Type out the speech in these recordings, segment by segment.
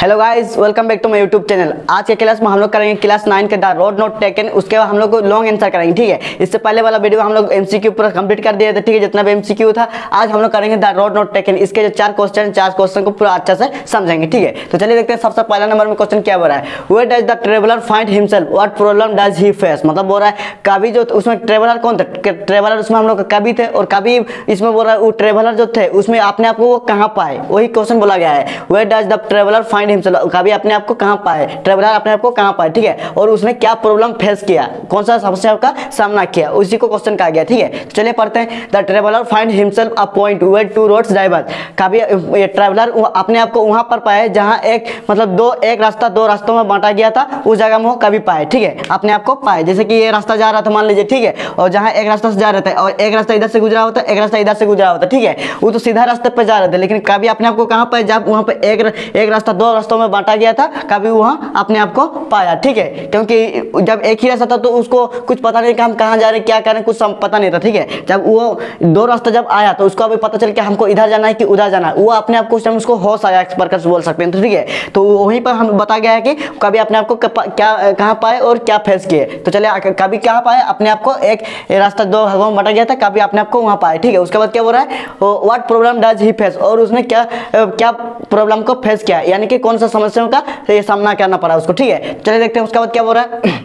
Hello guys, welcome back to my YouTube channel. आज के class में हम लोग करेंगे क्लास 9 के द रोड नॉट टेकन। उसके बाद हम लोग लॉन्ग आंसर करेंगे, ठीक है। इससे पहले वाला वीडियो हम लोग एमसीक्यू पूरा कंप्लीट कर दिए थे, ठीक है, जितना भी एमसीक्यू था। आज हम लोग करेंगे द रोड नॉट टेकन। इसके जो चार क्वेश्चन को पूरा अच्छा से समझेंगे, ठीक है। तो चलिए देखते हैं। सबसे पहला नंबर में क्वेश्चन क्या हो रहा है, where does the traveller find himself, what problem does he face. मतलब बोल रहा है कभी जो उसमें ट्रैवलर कौन था, ट्रैवलर उसमें हम लोग कभी थे, और कभी इसमें बोल रहा है वो ट्रैवलर जो थे उसमें अपने आप को वो कहाँ पाए, वही क्वेश्चन बोला गया है। Where does the traveller find himself, कभी अपने आप को कहां पाए, ट्रैवलर अपने आप को कहां पाए, ठीक है। और उसने क्या प्रॉब्लम फेस किया, कौन सा समस्या का सामना किया, उसी को क्वेश्चन कहा गया, ठीक है। चलिए पढ़ते हैं। The traveller find himself a point where two roads diverge, कभी ट्रैवलर अपने आप को वहां पर पाए जहां एक मतलब दो रास्तों में बांटा गया था, उस जगह में वो कभी पाए, ठीक है, अपने आप को पाए। जैसे कि ये रास्ता जा रहा था मान लीजिए, ठीक है, और जहां एक रास्ता से जा रहा था और एक रास्ता इधर से गुजरा होता, एक रास्ता इधर से गुजरा होता, ठीक है। वो तो सीधा रास्ते पर जा रहे थे, लेकिन कभी अपने आप को कहां पाए, जब वहां पर एक रास्ता दो रास्तों में बांटा गया था, कभी वहाँ अपने आप को पाया, ठीक है। क्योंकि जब एक ही रास्ता था तो उसको कुछ पता नहीं कि हम कहाँ जा रहे हैं, क्या कर रहे हैं, कुछ पता नहीं था, ठीक है। जब वो दो रास्ता जब आया तो उसको अभी पता चल कि हमको इधर जाना है कि उधर जाना है, वो अपने आप को उस टाइम उसको होश आया, एक्सपर्ट बोल सकते हैं, ठीक है। तो वहीं पर हम बता गया है कि कभी अपने आप को क्या कहाँ पाए और क्या फेस किए। तो चले कभी कहाँ पाए, अपने आप को एक रास्ता दो भागों में बांटा गया था, कभी अपने आप को वहाँ पाए, ठीक है। उसके बाद क्या बोल रहा है, what problem does he face, और उसने क्या प्रॉब्लम को फेस किया, यानी कि कौन सा समस्याओं का ये सामना करना पड़ा उसको, ठीक है। चलिए देखते हैं उसके बाद क्या बोल रहा है।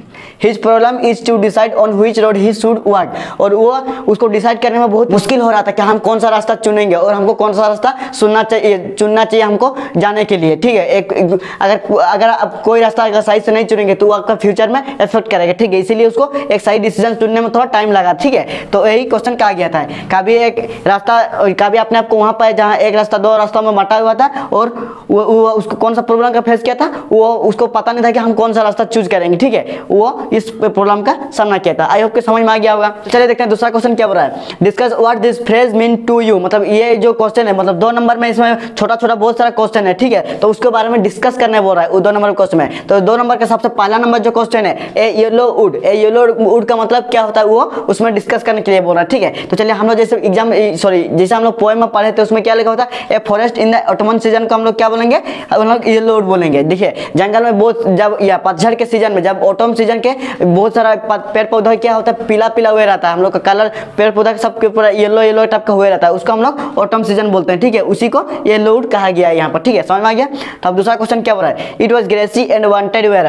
His problem is to decide on which road he should walk, और वो उसको डिसाइड करने में बहुत मुश्किल हो रहा था कि हम कौन सा रास्ता चुनेंगे और हमको कौन सा रास्ता चुनना चाहिए हमको जाने के लिए, ठीक है। अगर आप कोई रास्ता अगर सही से नहीं चुनेंगे तो वो आपका फ्यूचर में इफेक्ट करेगा, ठीक है। इसीलिए उसको एक सही डिसीजन चुनने में थोड़ा टाइम लगा, ठीक है। तो यही क्वेश्चन कहा गया था, कभी एक रास्ता कभी अपने आपको वहाँ पाए जहाँ एक रास्ता दो रास्ता में बांटा हुआ था, और वो उसको कौन सा प्रॉब्लम का फेस किया था, वो उसको पता नहीं था कि हम कौन सा रास्ता चूज करेंगे, ठीक है। वो इस प्रॉब्लम का सामना किया था। आई होप कि समझ में आ गया होगा। चलिए देखते हैं दूसरा क्वेश्चन क्या बोल रहा है, discuss what this phrase mean to you. मतलब ये जो क्वेश्चन है, मतलब दो नंबर में इसमें छोटा छोटा बहुत सारा क्वेश्चन है, ठीक है। तो उसके बारे में डिस्कस करने बोल रहा है दो नंबर क्वेश्चन में। तो दो नंबर का सबसे पहला नंबर जो क्वेश्चन है, ए येलो वुड का मतलब क्या होता है, वो उसमें डिस्कस करने के लिए बोल रहा है, ठीक है। तो चलिए हम लोग जैसे हम लोग पोएम में पढ़े थे, उसमें क्या लिखा होता है, a forest in the autumn season को हम लोग क्या बोलेंगे, हम लोग येलो वुड बोलेंगे, देखिए। जंगल में बहुत जब या पतझड़ के सीजन में, जब ऑटम सीजन के बहुत सारा पेड़ पौधा क्या होता है, पीला पीला हुए रहता है, हम लोग का कलर पेड़ पौधा सबके पूरा येलो येलो टाइप का हुए रहता है, उसको हम लोग ऑटम सीजन बोलते हैं, ठीक है। उसी को येलो वुड कहा गया है यहाँ पर, ठीक है, समझ में आ गया। तो अब दूसरा क्वेश्चन क्या बोल रहा है, it was grassy and wanted wear.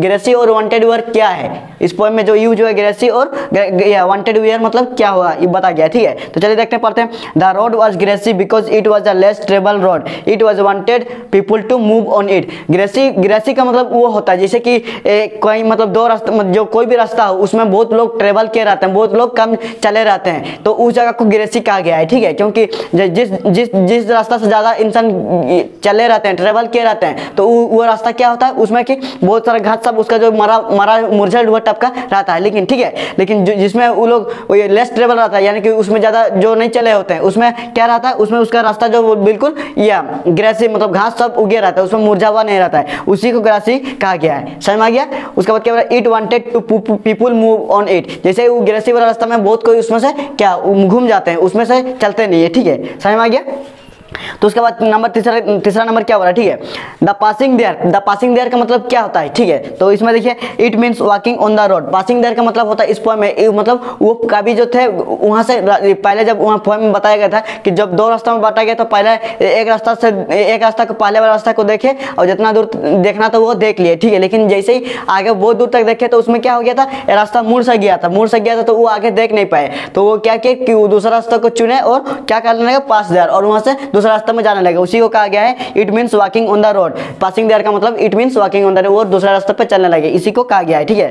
Grassy और वांटेड वेयर क्या है, इस पोएम में जो यूज हुआ ग्रेसी और वांटेड वेयर मतलब क्या हुआ, ये बता गया, ठीक है। तो चलिए देखते हैं, पढ़ते हैं। The road was grassy because it was a less travel road, it was wanted people to move on it. Grassy का मतलब वो होता है जैसे कि कोई मतलब दो रास्ता, जो कोई भी रास्ता हो उसमें बहुत लोग ट्रेवल किए रहते हैं, बहुत लोग कम चले रहते हैं, तो उस जगह को ग्रेसी कहा गया है, ठीक है। क्योंकि जिस रास्ता से ज़्यादा इंसान चले रहते हैं, ट्रेवल किए रहते हैं, तो वो रास्ता क्या होता है, उसमें कि बहुत सारा घाट सब उसका जो मरा मुरझा हुआ टाइप का रहता है, लेकिन ठीक है। लेकिन जिसमें वो लोग लेस ट्रेवल रहता है, यानी कि उसमें ज़्यादा जो नहीं चले होते हैं, उसमें क्या रहता है, उसमें उसका रास्ता जो बिल्कुल या ग्रेसी मतलब घास सब उगे रहता है, उसमें मुरझा हुआ नहीं रहता है, उसी को ग्रेसी कहा गया है, समझ में आ गया। उसके बाद क्या बोला, it wanted to people move on it, जैसे वो ग्रेसी वाला रास्ता में बहुत कोई उसमें से क्या घूम जाते हैं, उसमें से चलते नहीं है, ठीक है, समझ में आ गया। तो उसके बाद नंबर तीसरा नंबर क्या हो रहा है, ठीक है, the passing there. The passing there का मतलब क्या होता है, ठीक है। तो इसमें देखिए, it means walking on the road. Passing there का मतलब होता है इस पोएम में, मतलब वो कभी जो थे वहाँ से पहले, जब वहाँ पोएम में बताया गया था कि जब दो रास्ता में बांटा गया तो पहले एक रास्ता को पहले वाला रास्ता को देखे और जितना दूर देखना था वो देख लिए, ठीक है। लेकिन जैसे ही आगे बहुत दूर तक देखे तो उसमें क्या हो गया था, रास्ता मुड़ सा गया था तो वो आगे देख नहीं पाए, तो वो क्या किया कि वो दूसरा रास्ता को चुने और क्या करने लगा, पास देयर, और वहाँ से दूसरा रास्ता में जाने लगा, उसी को कहा गया है it means walking on the road. Passing there का मतलब it means walking on the road, और दूसरा रास्ता पे चलने लगे, इसी को कहा गया है, ठीक है।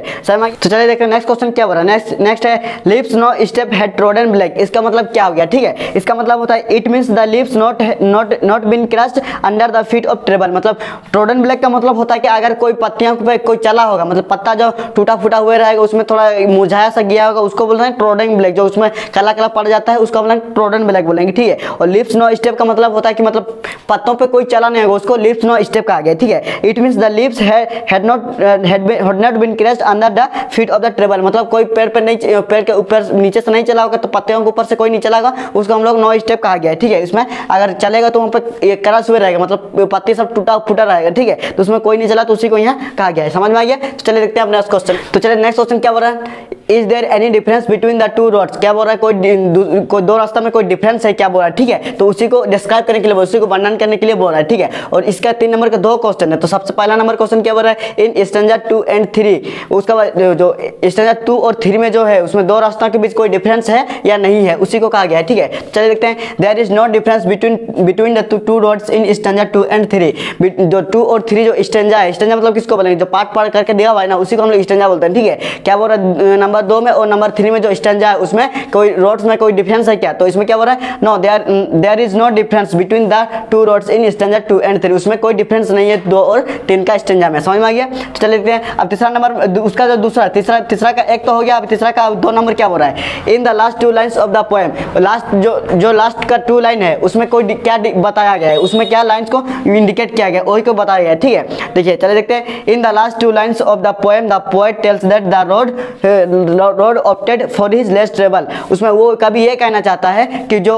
तो चलिए देखते हैं नेक्स्ट क्वेश्चन क्या हो रहा है। नेक्स्ट है leaves no step had trodden black. इसका मतलब क्या हो गया, ठीक है। इसका मतलब होता है it means the lips not been crushed under the feet of travel. मतलब ट्रोडन ब्लैक का मतलब होता है कि अगर कोई पत्तियों पे कोई चला होगा, मतलब पत्ता जो टूटा फूटा हुआ रहेगा, उसमें थोड़ा मुरझाया सा गया होगा, उसको बोलते हैं ट्रोडन ब्लैक। जो उसमें काला काला पड़ जाता है उसको हम लोग ट्रोडन ब्लैक बोलेंगे, ठीक है। और लिप्स नो स्टेप का मतलब होता है कि मतलब पत्तों पे कोई चला नहीं होगा, उसको लीव्स नो स्टेप कहा गया, ठीक है। It means the leaves had not been crashed under the feet of the travel, मतलब कोई पेड़ पे नहीं, पेड़ के ऊपर नीचे से नहीं चला होगा, तो पत्तों के ऊपर से कोई नहीं चला होगा, उसको हम लोग नो स्टेप कहा गया है, ठीक है। इसमें अगर चलेगा तो वहाँ पर क्रश हुए रहेगा, मतलब पत्ते सब टूटा फूटा रहेगा, ठीक है। तो उसमें कोई नहीं चला तो उसी को यहाँ कहा गया है, समझ में आ गया। तो चलिए देखते हैं अपना क्वेश्चन। तो चलिए नेक्स्ट क्वेश्चन क्या बोल रहा है, is there any difference between the two roads, क्या बोल रहा है कोई दो रास्ता में कोई डिफरेंस है क्या बोल रहा है, ठीक है। तो उसी को डिस्क्राइब करने के लिए, उसी को वर्णन करने के लिए बोल रहा है, ठीक है। और इसका 3 नंबर का 2 क्वेश्चन है। तो सबसे पहला नंबर क्वेश्चन क्या बोल रहा है, इन स्टैंजा 2 एंड 3, उसका जो स्टैंजा 2 और 3 में जो है उसमें दो रास्ता के बीच कोई डिफरेंस है या नहीं है, उसी को कहा गया है, ठीक है। चलिए देखते हैं, there is no difference between the two roads in stanza 2 and 3, जो 2 और 3 जो स्टैंजा है, स्टैंजा मतलब किसको बोलेंगे, जो पार्ट पार्ट करके दिया हुआ है ना, उसी को हम लोग स्टैंजा बोलते हैं, ठीक है। क्या बोल रहा है नंबर 2 में और नंबर 3 में जो स्टैंजा है उसमें कोई रोड्स में कोई डिफरेंस है क्या, तो इसमें क्या बोल रहा है, no there is no difference between the two roads in stanza 2 and 3, उसमें कोई डिफरेंस नहीं है 2 और 3 का स्टैंजा में, समझ में आ गया। तो चलिए देखते हैं अब तीसरा नंबर, उसका जो तीसरा का 1 तो हो गया, अब तीसरा का 2 नंबर क्या बोल रहा है, in the last 2 lines of the poem, last जो लास्ट का 2 लाइन है उसमें कोई क्या बताया गया है, उसमें क्या लाइंस को इंडिकेट किया गया वही को बताया गया, ठीक है। देखिए चलिए देखते हैं, in the last 2 lines of the poem the poet tells that the road opted for his less travel, उसमें वो कभी ये कहना चाहता है कि जो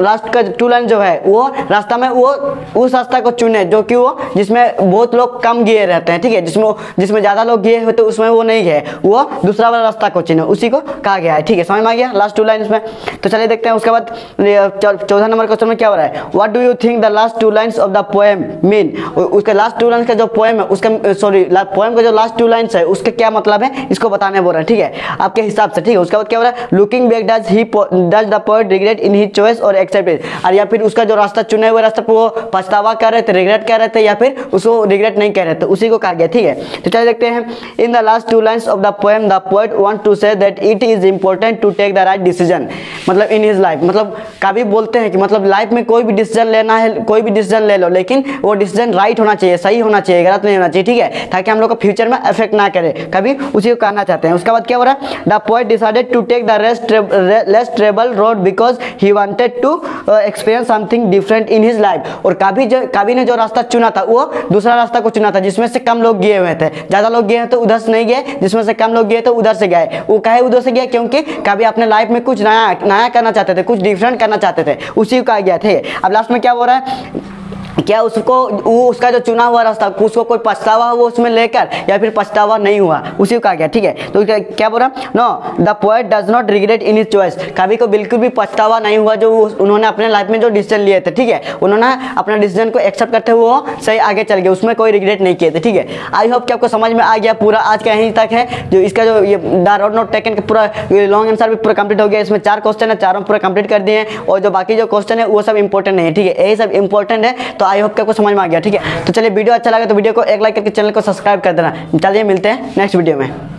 लास्ट का 2 लाइन जो है वो रास्ता में वो उस रास्ता को चुने जो कि वो जिसमें बहुत लोग कम गए रहते हैं, ठीक है, जिसमें ज़्यादा लोग गए होते उसमें वो नहीं गए, वो दूसरा वाला रास्ता को चुने, उसी को कहा गया है, ठीक है, समझ में आ गया लास्ट 2 लाइन में। तो चलिए देखते हैं उसके बाद 14 नंबर क्वेश्चन में क्या हो रहा है, what do you think the last 2 lines of the poem mean, उसके लास्ट 2 लाइन का जो पोएम है उसका सॉरी पोएम का जो लास्ट 2 लाइन्स है उसका क्या मतलब है, इसको बताने बोल रहे हैं, ठीक है, आपके हिसाब से, ठीक है। उसके बाद क्या हो रहा है, looking back does the poet regret in his choice और एक्सेप्टेंस, और या फिर उसका जो रास्ता चुने हुए रास्ता पर वो पछतावा कर रहे थे, रिग्रेट कर रहे थे या फिर उसको रिग्रेट नहीं कर रहे थे, उसी को कहा गया, ठीक है। तो चलिए देखते हैं, in the last 2 lines of the poem the poet want to say that it is important to take the right decision, मतलब इन हिज लाइफ, मतलब कभी बोलते हैं कि मतलब लाइफ में कोई भी डिसीजन लेना है, कोई भी डिसीजन ले लो, लेकिन वो डिसीजन राइट होना चाहिए, सही होना चाहिए, गलत नहीं होना चाहिए, ठीक है, ताकि हम लोग को फ्यूचर में अफेक्ट ना करे, कभी उसी को कहना चाहते हैं। उसके बाद क्या हो रहा है, the poet decided to take the less travel road because he wanted to experience something different in his life, और कभी ने जो रास्ता चुना था वो दूसरा रास्ता को चुना था जिसमें से कम लोग गए हुए थे, ज़्यादा लोग गए तो उधर से नहीं गए, जिसमें से कम लोग गए तो उधर से गए, वो कहे उधर से गए क्योंकि कभी अपने लाइफ में कुछ नया करना चाहते थे, कुछ डिफरेंट करना चाहते थे, उसी को कहा गया थे। अब लास्ट में क्या हो रहा है, क्या उसका जो चुना हुआ रास्ता उसको कोई पछतावा हुआ उसमें लेकर या फिर पछतावा नहीं हुआ, उसी को कहा गया, ठीक है। तो क्या बोल रहा, no the poet does not regret in his choice, कभी को बिल्कुल भी पछतावा नहीं हुआ जो उन्होंने अपने लाइफ में जो डिसीजन लिए थे, ठीक है, उन्होंने अपना डिसीजन को एक्सेप्ट करते हुए वो सही आगे चल गए, उसमें कोई रिग्रेट नहीं किए थे, ठीक है। आई होप कि आपको समझ में आ गया पूरा, आज का यहीं तक है जो इसका जो ये द रोड नॉट टेकन का पूरा लॉन्ग आंसर भी पूरा कंप्लीट हो गया, इसमें 4 क्वेश्चन है, चारों पूरा कंप्लीट कर दिए हैं, और जो बाकी जो क्वेश्चन है वो सब इंपॉर्टेंट नहीं है, ठीक है, यही सब इंपॉर्टेंट है। तो आई होप कि आपको समझ में आ गया, ठीक है। तो चलिए वीडियो अच्छा लगा तो वीडियो को एक लाइक करके चैनल को सब्सक्राइब कर देना। चलिए मिलते हैं नेक्स्ट वीडियो में।